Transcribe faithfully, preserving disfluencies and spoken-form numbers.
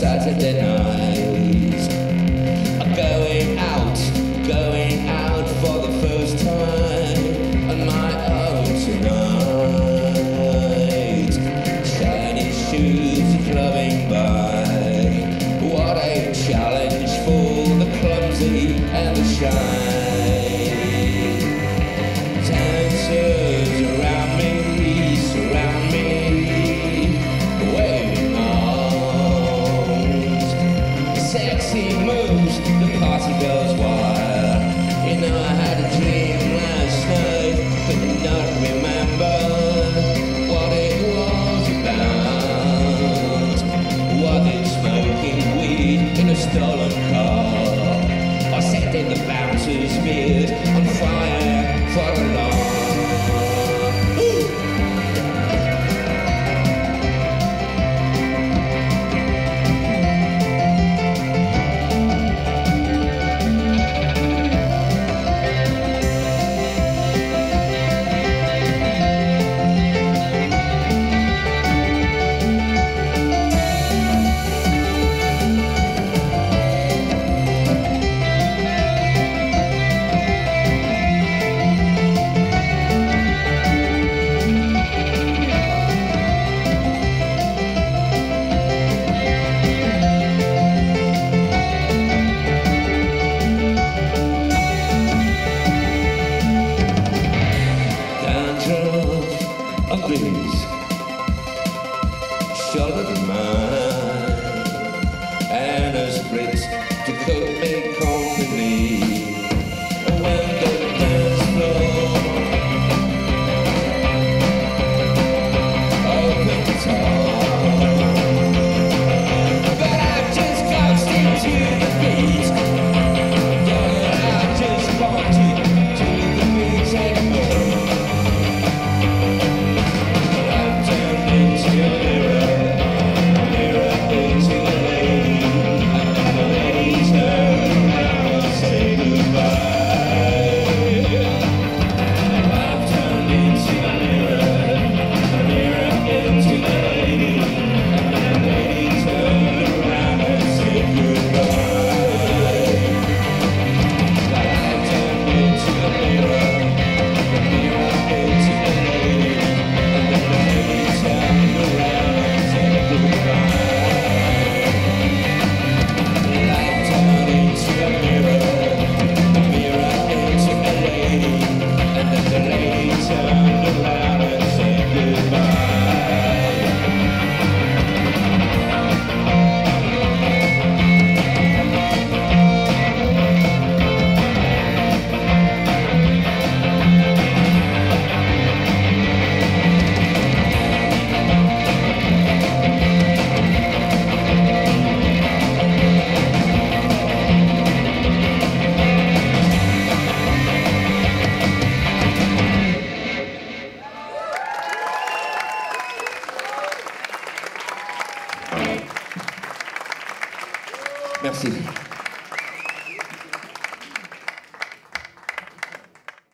Saturday nights are going out, going out for the first time on my own tonight. Shiny shoes clubbing by, what a challenge for the clumsy and the shy. Stolen car, or setting the bouncer's beard on fire for a laugh. Please, shoulder than mine, and a split to coat me company when the dance floor opens up. But I just bounced into the beat. Yeah, I just bounced into the beat and more. Merci.